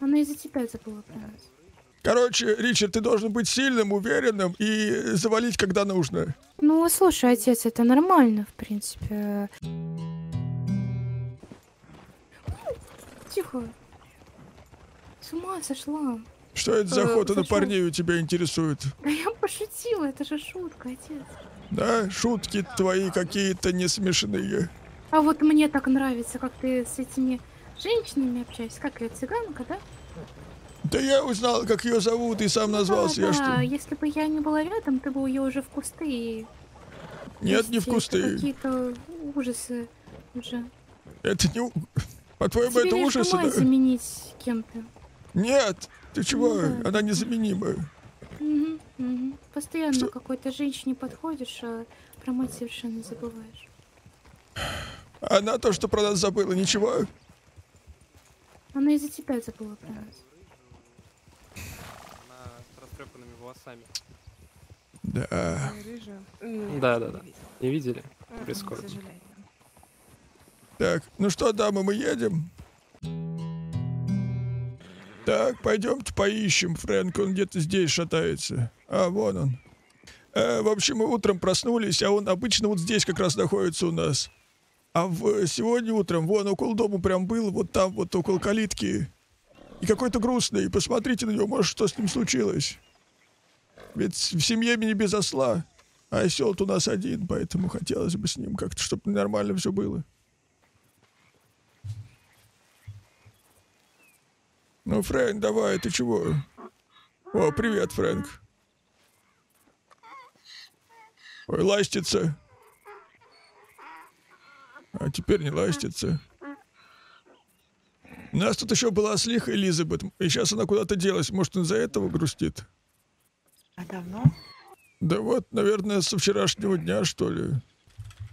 Она из-за тебя забыла принять. Короче, Ричард, ты должен быть сильным, уверенным и завалить, когда нужно. Ну, слушай, отец, это нормально, в принципе. Тихо. С ума сошла. Что это за охота на парней у тебя интересует? Я пошутила, это же шутка, отец. Да, шутки твои какие-то не смешные. А вот мне так нравится, как ты с этими женщинами общаешься, как ее цыганка, да? Да я узнал, как ее зовут, и сам назвался. Да, я что? Если бы я не была рядом, ты бы ее уже в кусты и... Нет, не в кусты. Какие-то ужасы уже. Это не... По-твоему, это ужасы, да? Тебе лишь заменить кем-то. Нет, ты чего? Ну, да. Она незаменимая. Угу, угу. Постоянно какой-то женщине подходишь, а про мать совершенно забываешь. Она то, что про нас забыла, ничего? Она из-за тебя забыла про нас. Волосами. Да. Да, да, да. Не видели? Прискорбно. Так, ну что, дамы, мы едем? Так, пойдемте поищем Фрэнк, он где-то здесь шатается. А, вон он. В общем, мы утром проснулись, а он обычно вот здесь как раз находится у нас. А сегодня утром, вон, около дома прям был, вот там вот около калитки. И какой-то грустный, посмотрите на него, может, что с ним случилось. Ведь в семье меня без осла, а осел у нас один, поэтому хотелось бы с ним как-то, чтобы нормально все было. Ну, Фрэнк, давай, ты чего? О, привет, Фрэнк. Ой, ластится. А теперь не ластится. У нас тут еще была ослиха Элизабет, и сейчас она куда-то делась, может, из-за этого грустит. А давно? Да вот, наверное, со вчерашнего дня, что ли.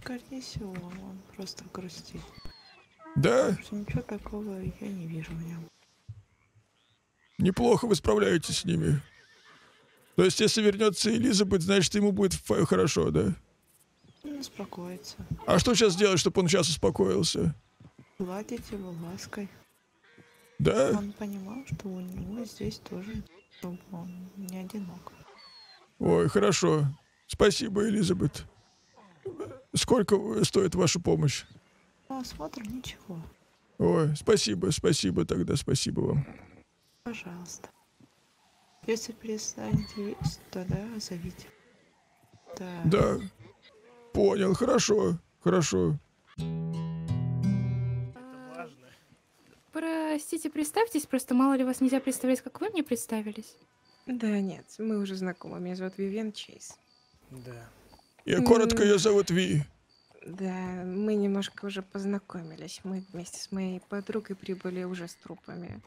Скорее всего, он просто грустит. Да? Ничего такого я не вижу в нем. Неплохо вы справляетесь с ними. То есть, если вернется Элизабет, значит, ему будет хорошо, да? Он успокоится. А что сейчас делать, чтобы он сейчас успокоился? Гладить его лаской. Да? Он понимал, что у него здесь тоже... чтобы он не одинок. Ой, хорошо. Спасибо, Элизабет. Сколько стоит ваша помощь? Осмотр ничего. Ой, спасибо, спасибо тогда, спасибо вам. Пожалуйста. Если перестанете есть, тогда зовите. Да. Да. Понял, хорошо, хорошо. Простите, представьтесь, просто мало ли вас нельзя представлять, как вы мне представились. Да нет, мы уже знакомы, меня зовут Вивьен Чейз. Да. Я коротко ее зовут Ви. Да, мы немножко уже познакомились, мы вместе с моей подругой прибыли уже с трупами.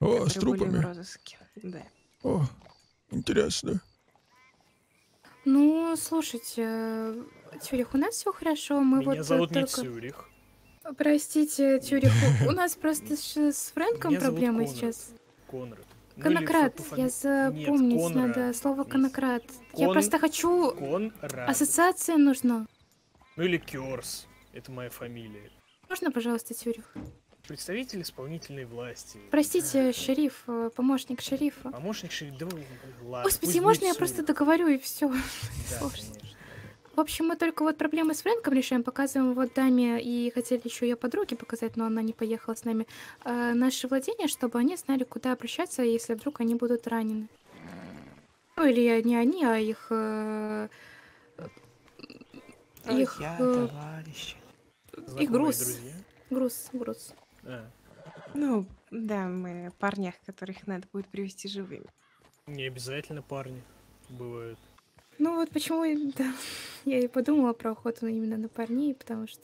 О, с трупами? В розыске, да. О, интересно. Ну, слушайте, Тюрих, у нас все хорошо, мы меня вот зовут только... не Тюрих. Простите, Тюрих, у нас просто с Фрэнком проблемы сейчас. Конрад. Конократ, я запомнить надо слово конократ. Я просто хочу... Ассоциация нужна. Ну или Кёрс, это моя фамилия. Можно, пожалуйста, Тюрих? Представитель исполнительной власти. Простите, шериф, помощник шерифа. Помощник шерифа, да. Господи, можно я просто договорю и все? В общем, мы только вот проблемы с Фрэнком решаем, показываем вот даме, и хотели еще ее подруге показать, но она не поехала с нами, наше владение, чтобы они знали, куда обращаться, если вдруг они будут ранены. Ну, или не они, а их... их груз. Груз. А. Ну, да, мы о парнях, которых надо будет привести живыми. Не обязательно парни бывают. Ну вот почему да, я и подумала про охоту именно на парней, потому что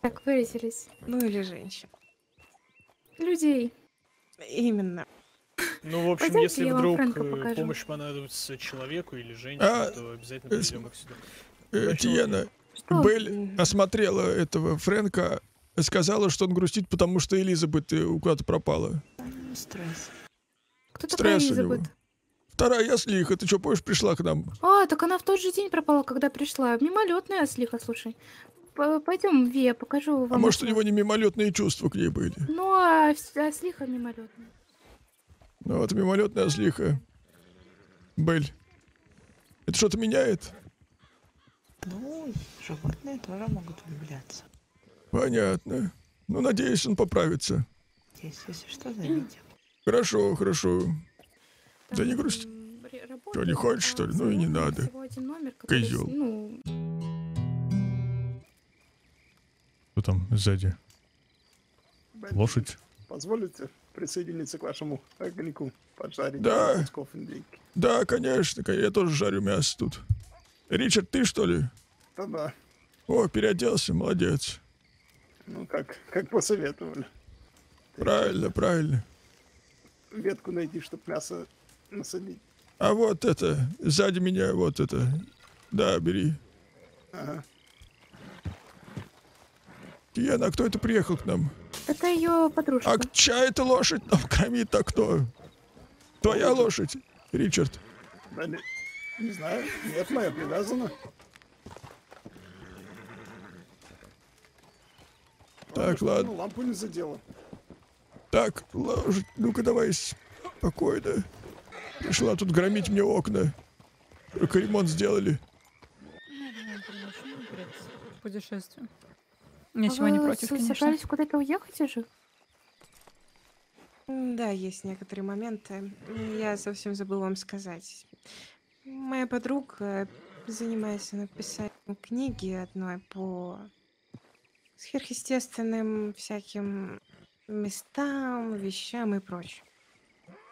так выразились. Ну или женщин. Людей. Именно. Ну, в общем, пойдемте, если вдруг помощь понадобится человеку или женщине, то обязательно придем их сюда. Тиена, Бель осмотрела этого Фрэнка, сказала, что он грустит, потому что Элизабет куда-то пропала. Стресс. Кто такая Элизабет? Вторая ослиха, ты что, помнишь, пришла к нам? А, так она в тот же день пропала, когда пришла. Мимолетная ослиха, слушай. Пойдем, Ви, я покажу вам. А может, у него не мимолетные чувства к ней были? Ну, а ослиха мимолетная. Ну, вот мимолетная ослиха. Бель. Это что-то меняет? Ну, животные тоже могут влюбляться. Понятно. Ну, надеюсь, он поправится. Если что, зовите. Хорошо, хорошо. Там, да не грусти. Что, не хочешь, что ли? Ну и не надо. Козел. Ну... Кто там сзади? Лошадь? Позволите присоединиться к вашему огнику? Поджарить? Да. Да, конечно. Я тоже жарю мясо тут. Ричард, ты что ли? Да-да. О, переоделся, молодец. Ну как посоветовали. Правильно, правильно. Ветку найди, чтобы мясо насадить. А вот это, сзади меня, вот это. Да, бери. Ага. Тиена, а кто это приехал к нам? Это ее подружка. А чья это лошадь нам кормит-то кто? Твоя лошадь, Ричард? Да, не знаю, нет, моя привязана. Так, ладно. Ну, лампу не задела. Так, лошадь, ну-ка давай спокойно. Пришла тут громить мне окна. Только ремонт сделали. Путешествие. Ничего не против, конечно. Собрались куда-то уехать уже? Да, есть некоторые моменты. Я совсем забыл вам сказать. Моя подруга занимается написанием книги одной по сверхъестественным всяким местам, вещам и прочее.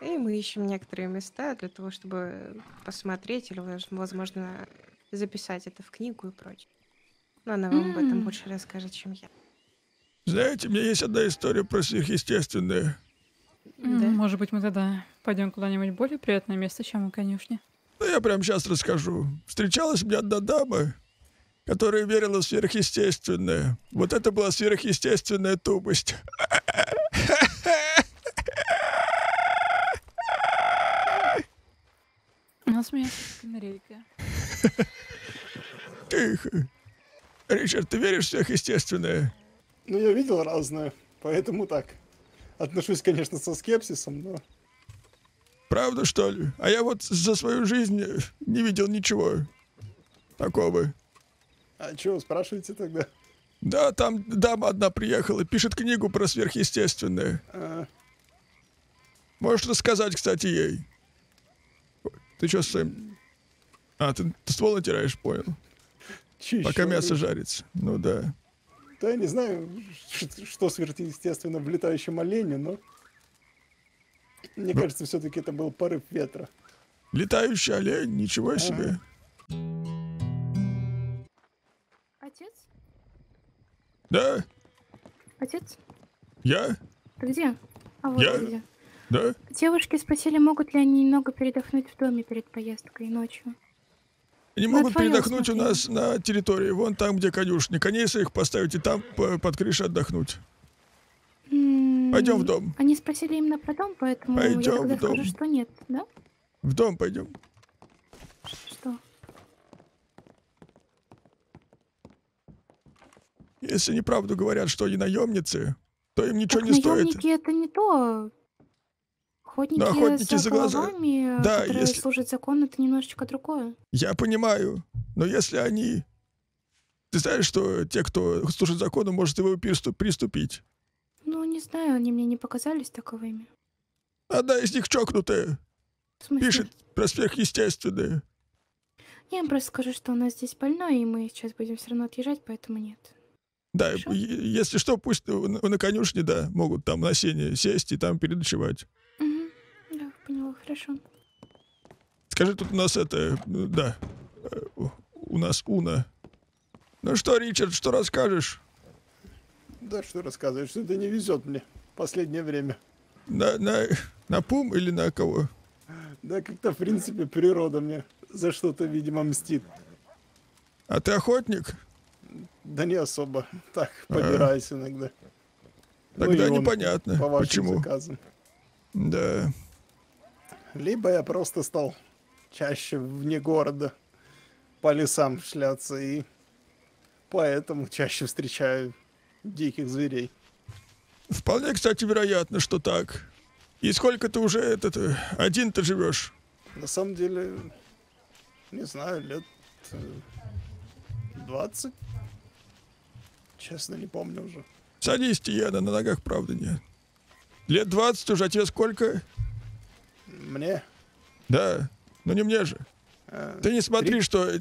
И мы ищем некоторые места для того, чтобы посмотреть или, возможно, записать это в книгу и прочее. Но она вам об этом больше расскажет, чем я. Знаете, у меня есть одна история про сверхъестественное. Да? Может быть, мы тогда пойдем куда-нибудь более приятное место, чем у конюшни. Ну, я прямо сейчас расскажу. Встречалась мне одна дама, которая верила в сверхъестественное. Вот это была сверхъестественная тупость. У нас смеется канарейка. Тихо. Ричард, ты веришь в сверхъестественное? Ну, я видел разное, поэтому так. Отношусь, конечно, со скепсисом, но... Правда, что ли? А я вот за свою жизнь не видел ничего такого. А чего, спрашиваете тогда? Да, там дама одна приехала, пишет книгу про сверхъестественное. Можешь рассказать, кстати, ей? Ты что, Сэм? А, ты ствол натираешь, понял. Чищу. Пока мясо жарится. Ну да. Да, я не знаю, что сверхъестественно в летающем олене, но... Мне кажется, все-таки это был порыв ветра. Летающий олень? Ничего себе. Отец? Да? Отец? Я? Ты где? А вот я? Где. Да? Девушки спросили, могут ли они немного передохнуть в доме перед поездкой ночью. Они могут передохнуть у нас на территории, вон там, где конюшни. Коней своих поставить и там под крышей отдохнуть. Пойдем в дом. Они спросили именно про дом, поэтому пойдем я тогда скажу, что нет, да? В дом пойдем. Что? Если неправду говорят, что они наемницы, то им ничего так не стоит. Наемники это не то. Охотники, да, охотники за головами, глаза. Да, которые если... служат закону, это немножечко другое. Я понимаю, но если они... Ты знаешь, что те, кто служит закону, может его приступить? Ну, не знаю, они мне не показались таковыми. Одна из них чокнутая. Пишет про сверхъестественное. Я им просто скажу, что у нас здесь больной, и мы сейчас будем все равно отъезжать, поэтому нет. Да, если что, пусть на конюшне, да, могут там на сене сесть и там переночевать. Да, поняла, хорошо. Скажи, тут у нас это, да, у нас Уна. Ну что, Ричард, что расскажешь? Да что рассказываешь, что-то не везет мне в последнее время. На пум или на кого? Да как-то, в принципе, природа мне за что-то, видимо, мстит. А ты охотник? Да не особо. Так, побираюсь иногда. Тогда ну, непонятно, по вашим почему. Заказам. Да. Либо я просто стал чаще вне города по лесам шляться и... поэтому чаще встречаю диких зверей. Вполне, кстати, вероятно, что так. И сколько ты уже один-то живешь? На самом деле, не знаю, лет 20. Честно, не помню уже. Садись, Тиена, на ногах правда нет. Лет 20 уже, а тебе сколько? Мне? Да, но не мне же. Ты не смотри, что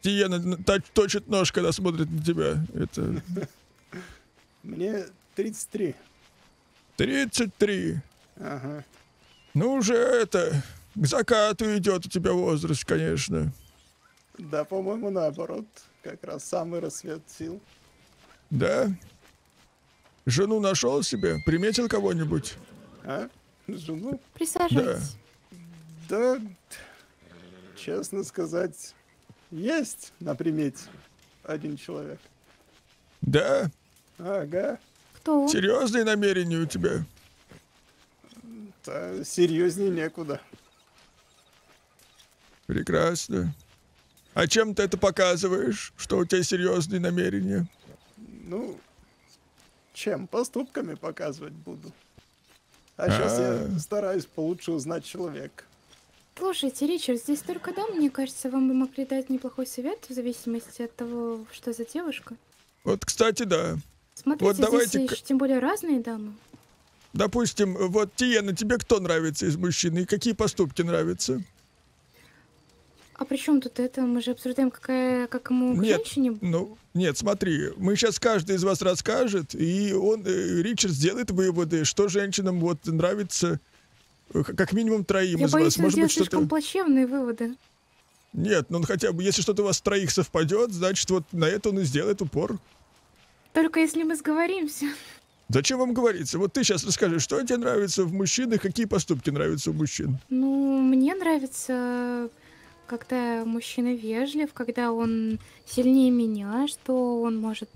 Тиена точит нож, когда смотрит на тебя. Это... Мне 33. 33. Ага. Ну уже к закату идет у тебя возраст, конечно. Да, по-моему, наоборот. Как раз самый рассвет сил. Да? Жену нашел себе? Приметил кого-нибудь? А? Жену? Присаживайтесь. Да. Да, честно сказать, есть на примете один человек. Да? Ага. Кто? Серьезные намерения у тебя? Да, серьезнее некуда. Прекрасно. А чем ты это показываешь, что у тебя серьезные намерения? Ну... Чем? Поступками показывать буду. А сейчас я стараюсь получше узнать человека. Слушайте, Ричард, здесь только дом, мне кажется, вам бы могли дать неплохой совет, в зависимости от того, что за девушка. Вот, кстати, да. Смотрите, вот здесь есть, тем более, разные дамы. Допустим, вот, Тиена, тебе кто нравится из мужчин и какие поступки нравятся? А при чем тут это? Мы же обсуждаем, как ему к женщине... Ну, нет, смотри, мы сейчас каждый из вас расскажет, и он, Ричард, сделает выводы, что женщинам вот нравится, как минимум троим из вас. Я боюсь, он слишком плачевные выводы. Нет, ну он хотя бы, если что-то у вас троих совпадет, значит, вот на это он и сделает упор. Только если мы сговоримся. Зачем вам говорится? Вот ты сейчас расскажи, что тебе нравится в мужчинах, какие поступки нравятся у мужчин? Ну, мне нравится... Когда мужчина вежлив, когда он сильнее меня, что он может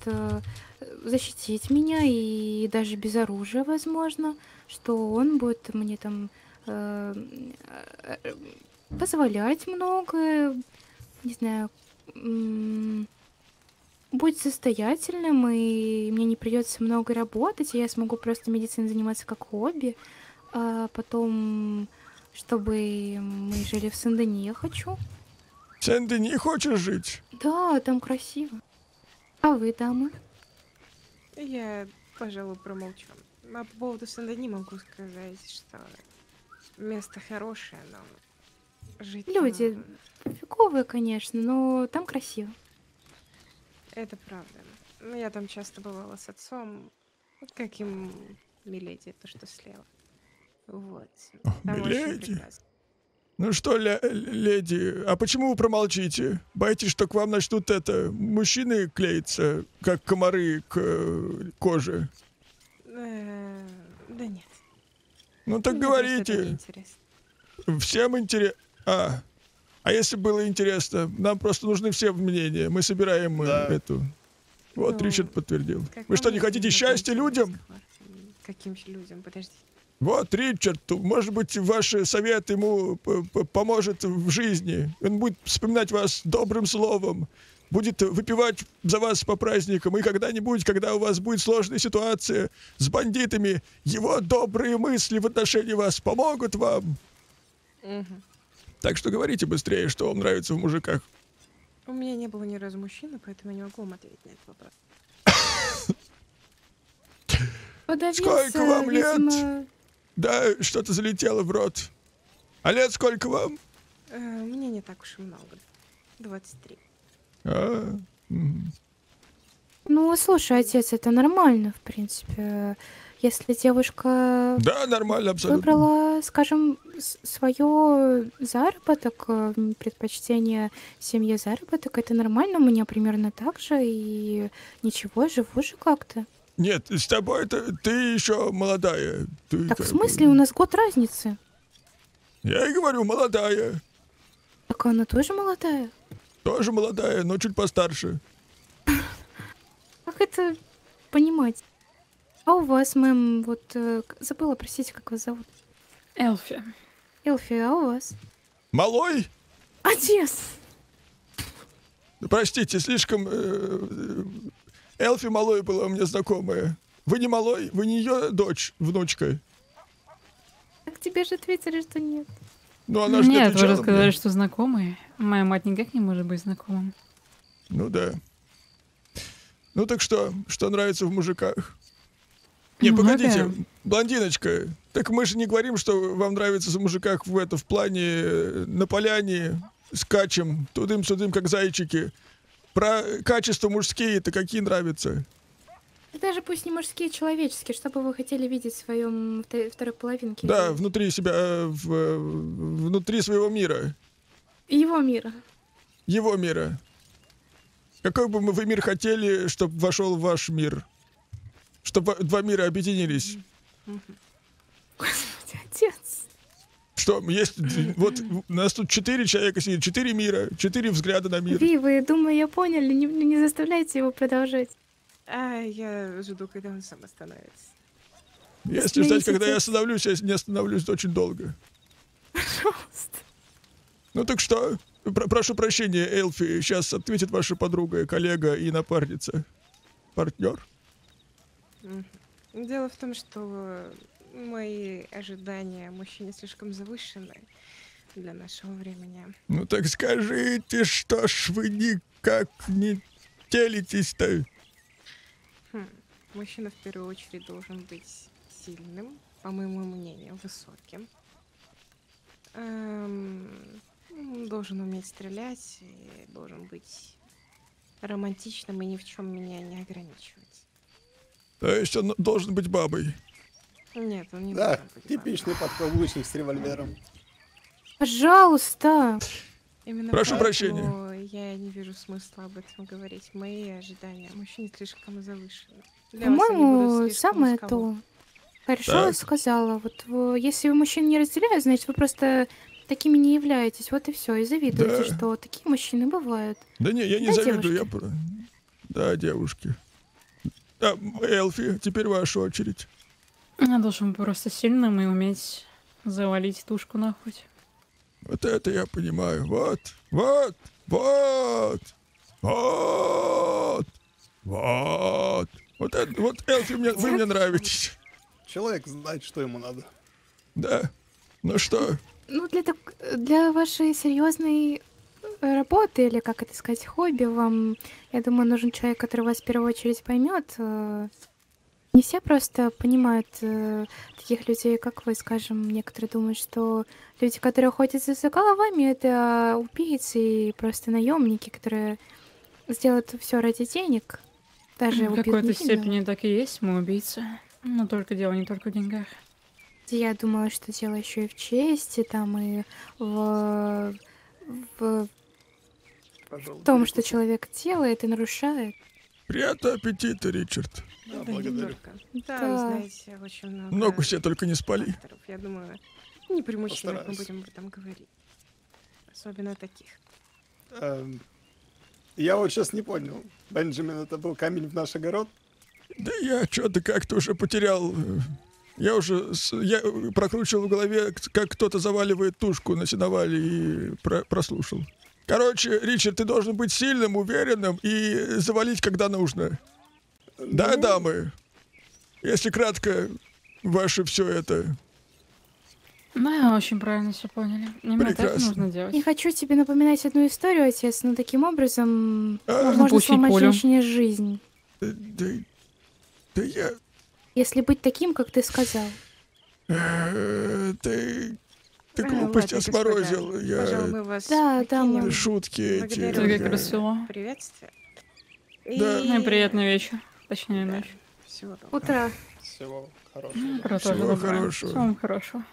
защитить меня и даже без оружия, возможно, что он будет мне там позволять многое, не знаю, будет состоятельным, и мне не придется много работать, и я смогу просто медициной заниматься как хобби, а потом... Чтобы мы жили в Сен-Дени, я хочу. В Сен-Дени хочешь жить? Да, там красиво. А вы, дамы? Я, пожалуй, промолчу. А по поводу Сен-Дени могу сказать, что место хорошее, но жить... Люди фиговые, конечно, но там красиво. Это правда. Я там часто бывала с отцом, как им миледи то, что слева. Вот. Леди? Ну что, леди, а почему вы промолчите? Боитесь, что к вам начнут мужчины клеиться, как комары к коже? Да нет. Ну так говорите. Всем интересно. А если было интересно, нам просто нужны все мнения. Мы собираем эту. Вот Ричард подтвердил. Вы что, не хотите счастья людям? Каким людям? Подожди. Вот, Ричард, может быть, ваш совет ему поможет в жизни. Он будет вспоминать вас добрым словом, будет выпивать за вас по праздникам. И когда-нибудь, когда у вас будет сложная ситуация с бандитами, его добрые мысли в отношении вас помогут вам. Угу. Так что говорите быстрее, что вам нравится в мужиках. У меня не было ни разу мужчины, поэтому я не могу вам ответить на этот вопрос. Подавился, сколько вам лет? Да, что-то залетело в рот. А лет сколько вам? Мне не так уж и много. 23. Ну, слушай, отец, это нормально, в принципе. Если девушка... Да, нормально, абсолютно. Выбрала, скажем, свое заработок, предпочтение семье заработок, это нормально, у меня примерно так же, и ничего, живу же как-то. Нет, с тобой ты еще молодая. Ты так в смысле? У нас год разницы. Я и говорю, молодая. Так она тоже молодая? Тоже молодая, но чуть постарше. Как это понимать? А у вас, мэм, вот... Забыла, простите, как вас зовут? Эльфия. Эльфия, а у вас? Малой? Отец! Простите, слишком... Элфи Малой была у меня знакомая. Вы не Малой? Вы не ее дочь, внучка? Так тебе же ответили, что нет. Ну, она же нет, вы же сказали, что знакомые. Моя мать никак не может быть знакомым. Ну да. Ну так что? Что нравится в мужиках? Не, погодите, блондиночка. Так мы же не говорим, что вам нравится в мужиках в плане на поляне скачем, тудым-судым, как зайчики. Про качества мужские-то какие нравятся? Даже пусть не мужские, человеческие, что бы вы хотели видеть в своем второй половинке. Да, внутри себя, внутри своего мира. Его мира. Его мира. Какой бы вы мир хотели, чтобы вошел в ваш мир? Чтобы два мира объединились. Господи, отец. Что, есть... Вот у нас тут 4 человека сидит, 4 мира, 4 взгляда на мир. Ви, вы, думаю, я поняли, не заставляйте его продолжать. А я жду, когда он сам остановится. Если ждать, когда я остановлюсь, я не остановлюсь очень долго. Пожалуйста. Ну так что? Прошу прощения, Элфи, сейчас ответит ваша подруга, коллега и напарница. Партнер? Дело в том, что мои ожидания мужчины слишком завышены для нашего времени. Ну так скажите, что ж вы никак не телитесь-то? Мужчина в первую очередь должен быть сильным, по моему мнению, высоким. Должен уметь стрелять, и должен быть романтичным и ни в чем меня не ограничивать. То есть он должен быть бабой? Нет, он не да, должен быть бабой. Типичный подкаблучник с револьвером. Пожалуйста! Именно прошу прощения. Я не вижу смысла об этом говорить. Мои ожидания мужчины слишком завышены. По-моему, самое то. Хорошо сказала. Вот если вы мужчин не разделяют, значит, вы просто... такими не являетесь, вот и все, и завидуете, да. Что такие мужчины бывают. Да не, я не завидую, девушки? Да, девушки. Да, Элфи, теперь ваша очередь. Я должен быть просто сильным и уметь завалить тушку нахуй. Вот это я понимаю, вот. Вот Элфи, вы мне нравитесь. Человек знает, что ему надо. Да, ну что... Ну, для вашей серьезной работы, или, как это сказать, хобби, вам, я думаю, нужен человек, который вас в первую очередь поймет. Не все просто понимают таких людей, как вы, скажем. Некоторые думают, что люди, которые охотятся за головами, это убийцы и просто наемники, которые сделают все ради денег. Даже в какой-то степени так и есть, мы убийцы. Но только дело не только в деньгах. Я думала, что дело еще и в чести, там и в том, что человек делает и нарушает. Приятного аппетита, Ричард. Да, благодарю. Да, знаете, очень много. Ногу себе только не спали. Авторов. Я думаю, не примучительно мы будем об этом говорить. Особенно таких. Я вот сейчас не понял. Бенджамин, это был камень в наш огород? Да я что-то как-то уже потерял... Я прокручивал в голове, как кто-то заваливает тушку на сеновале и прослушал. Короче, Ричард, ты должен быть сильным, уверенным и завалить, когда нужно. Да, дамы? Если кратко, ваше все это. Да, очень правильно все поняли. Именно так нужно делать. Не хочу тебе напоминать одну историю, отец, но таким образом можно сломать женщине жизнь. Да я... Если быть таким, как ты сказал. Ты глупость осморозил. Да, шутки эти. Только красиво. Приветствие. Ну и приятный вечер. Точнее, ночь. Утро. Всего хорошего. Всего хорошего. Всего хорошего.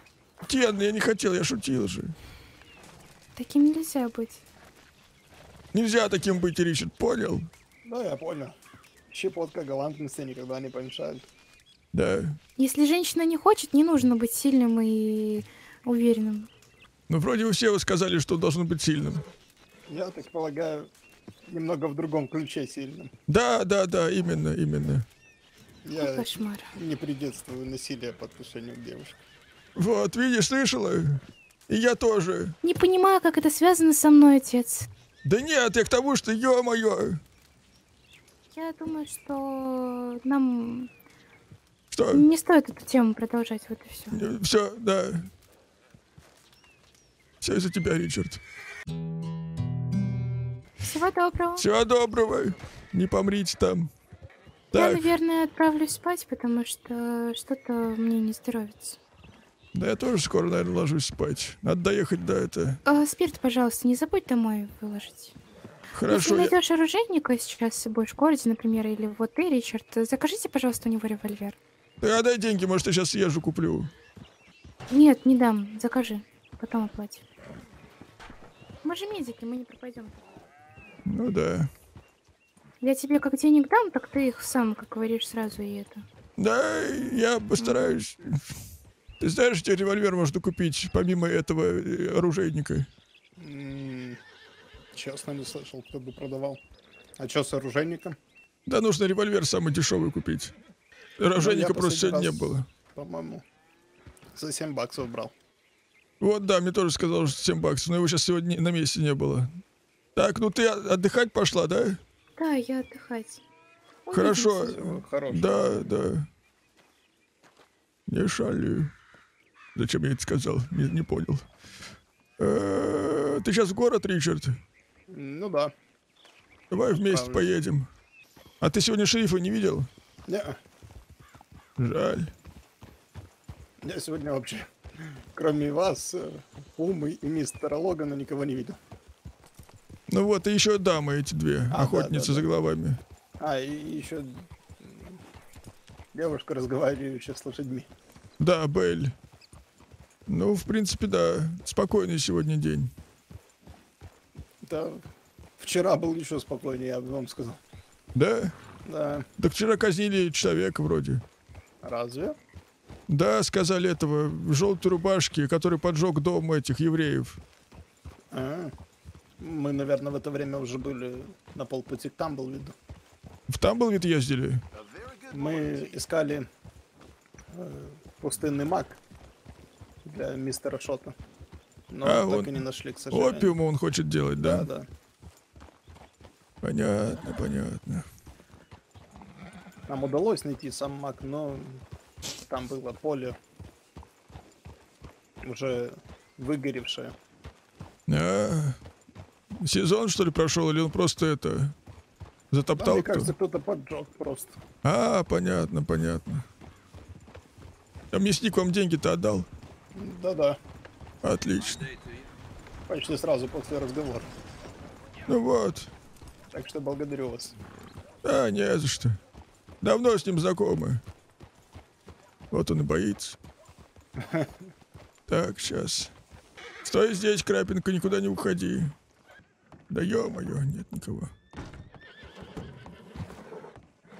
Тиен, я не хотел, я шутил же. Таким нельзя быть. Нельзя таким быть, Ричард, понял? Да, я понял. Щепотка галантности никогда не помешает. Да. Если женщина не хочет, не нужно быть сильным и уверенным. Ну, вроде все вы сказали, что должен быть сильным. Я так полагаю, немного в другом ключе сильным. Да, именно. Я кошмар. Не придерживаю насилия по отношению к девушке. Вот, видишь, слышала? И я тоже. Не понимаю, как это связано со мной, отец. Да нет, я к тому, что, ё-моё. Я думаю, что нам... Что? Не стоит эту тему продолжать, вот и все. Все, да. Все из-за тебя, Ричард. Всего доброго. Всего доброго. Не помрите там. Я, так, наверное, отправлюсь спать, потому что что-то мне не здоровится. Да я тоже скоро, наверное, ложусь спать. Надо доехать до этого. Спирт, пожалуйста, не забудь домой выложить. Хорошо. Если найдешь оружейника сейчас с собой в городе, например, или вот ты, Ричард, закажите, пожалуйста, у него револьвер. Да, дай деньги, может, я сейчас съезжу, куплю. Нет, не дам, закажи, потом оплати. Мы же медики, мы не пропадем. Ну да. Я тебе как денег дам, так ты их сам, как говоришь, сразу и это. Да, я постараюсь. Ты знаешь, тебе револьвер можно купить, помимо этого оружейника? Честно, не слышал, кто бы продавал. А что с оружейником? Да нужно револьвер самый дешевый купить. Оружейника просто сегодня не было. По-моему, за 7 баксов брал. Вот, да, мне тоже сказал, что 7 баксов, но его сейчас сегодня на месте не было. Так, ну ты отдыхать пошла, да? Да, я отдыхать. Хорошо. Да, да. Не шали. Зачем я это сказал? Не понял. Ты сейчас в город, Ричард? Ну да. Давай вместе поедем. А ты сегодня шерифа не видел? Не-а. Жаль. Я сегодня вообще, кроме вас, Умы и мистера Логана, никого не видел. Ну вот, и еще дамы эти две, охотницы за головами. А, и еще девушка, разговаривающая с лошадьми. Да, Бель. Ну, в принципе, да. Спокойный сегодня день. Да. Вчера был еще спокойнее, я бы вам сказал. Да? Да. Так вчера казнили человека вроде. Разве? Да, сказали этого, в желтой рубашке, который поджег дом этих евреев. А-а-а. Мы, наверное, в это время уже были на полпути к Тамблвиду. В Тамблвид ездили? Мы искали пустынный мак для мистера Шота. Но так и не нашли, к сожалению. Опиум он хочет делать, да? Да, да. Понятно, понятно. Нам удалось найти сам мак, но там было поле уже выгоревшее. Сезон, что ли, прошел, или он просто это затоптал? Да, мне кажется, кто-то поджег просто. А, понятно, понятно. А мясник вам деньги-то отдал? Да-да. Отлично. Почти сразу после разговора. Ну вот. Так что благодарю вас. А, не за что. Давно с ним знакомы. Вот он и боится. Так, сейчас. Стой здесь, Крапинка, никуда не уходи. Да ё-моё, нет никого.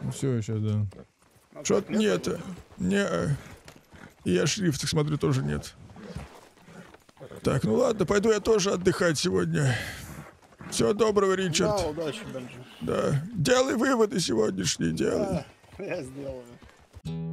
Ну все еще, да. Что-то нет. Не-а. Я шрифтах смотрю, тоже нет. Так, ну ладно, пойду я тоже отдыхать сегодня. Всего доброго, Ричард. Да, удачи, да. Делай выводы сегодняшние, делай. Да, я сделаю.